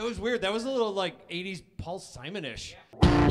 It was weird. That was a little like 80s Paul Simon-ish. Yeah.